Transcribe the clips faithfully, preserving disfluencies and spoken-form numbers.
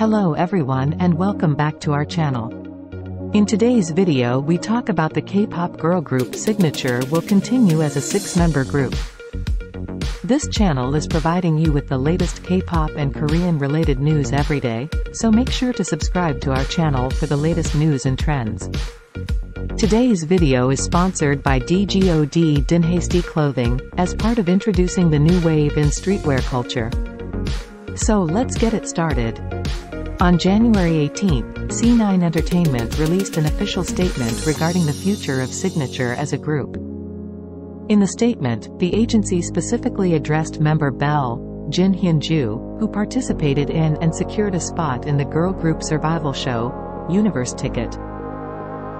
Hello everyone and welcome back to our channel. In today's video we talk about the K-pop girl group Cignature will continue as a six-member group. This channel is providing you with the latest K-pop and Korean-related news every day, so make sure to subscribe to our channel for the latest news and trends. Today's video is sponsored by D G O D Dinhasty Clothing, as part of introducing the new wave in streetwear culture. So let's get it started. On January eighteenth, C nine Entertainment released an official statement regarding the future of Cignature as a group. In the statement, the agency specifically addressed member Belle, Jin Hyun-joo, who participated in and secured a spot in the girl group survival show, Universe Ticket.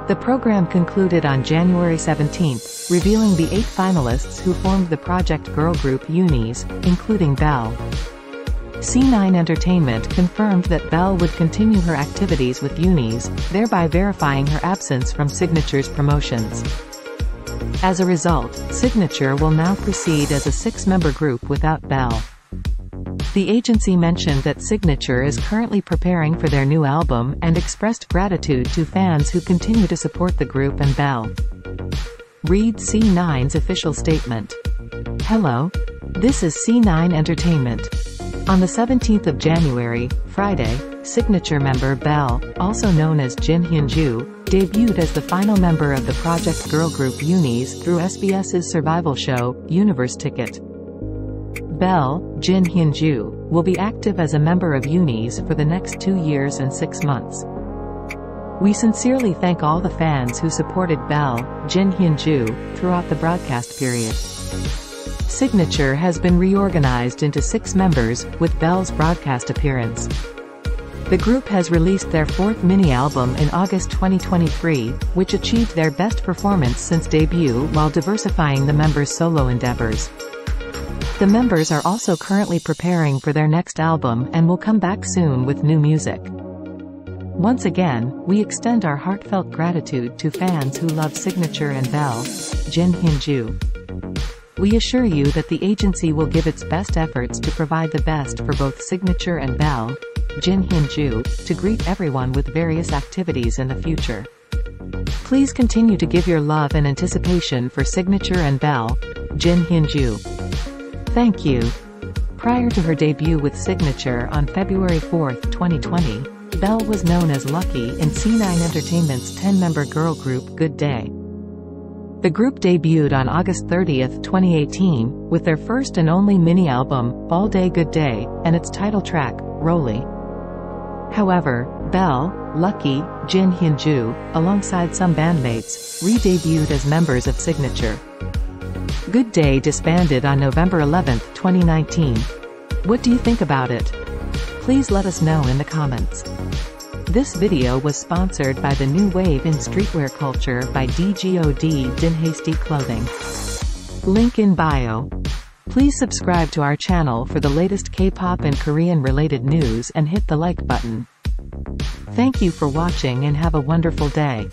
The program concluded on January seventeenth, revealing the eight finalists who formed the project girl group Unis, including Belle. C nine Entertainment confirmed that Belle would continue her activities with Unis, thereby verifying her absence from Cignature's promotions. As a result, Cignature will now proceed as a six-member group without Belle. The agency mentioned that Cignature is currently preparing for their new album and expressed gratitude to fans who continue to support the group and Belle. Read C nine's official statement. Hello, this is C nine Entertainment. On the seventeenth of January, Friday, Cignature member Belle, also known as Jin Hyun-joo, debuted as the final member of the project girl group Unis through S B S's survival show, Universe Ticket. Belle, Jin Hyun-joo, will be active as a member of Unis for the next two years and six months. We sincerely thank all the fans who supported Belle, Jin Hyun-joo, throughout the broadcast period. Cignature has been reorganized into six members, with Belle's broadcast appearance. The group has released their fourth mini-album in August twenty twenty-three, which achieved their best performance since debut while diversifying the members' solo endeavors. The members are also currently preparing for their next album and will come back soon with new music. Once again, we extend our heartfelt gratitude to fans who love Cignature and Belle, Jin Hyun-joo. We assure you that the agency will give its best efforts to provide the best for both Cignature and Belle, Jin Hyun-joo, to greet everyone with various activities in the future. Please continue to give your love and anticipation for Cignature and Belle, Jin Hyun-joo. Thank you. Prior to her debut with Cignature on February fourth, twenty twenty, Belle was known as Lucky in C nine Entertainment's ten-member girl group Good Day. The group debuted on August thirtieth, twenty eighteen, with their first and only mini-album, All Day Good Day, and its title track, Roly. However, Belle, Lucky, Jin Hyun-joo, alongside some bandmates, re-debuted as members of Cignature. Good Day disbanded on November eleventh, twenty nineteen. What do you think about it? Please let us know in the comments. This video was sponsored by the new wave in streetwear culture by D G O D Dinhasty Clothing. Link in bio. Please subscribe to our channel for the latest K-pop and Korean-related news and hit the like button. Thank you for watching and have a wonderful day.